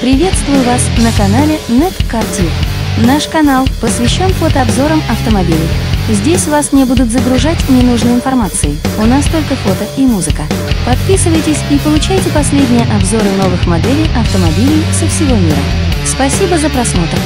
Приветствую вас на канале NetCarTube. Наш канал посвящен фотообзорам автомобилей. Здесь вас не будут загружать ненужной информацией, у нас только фото и музыка. Подписывайтесь и получайте последние обзоры новых моделей автомобилей со всего мира. Спасибо за просмотр!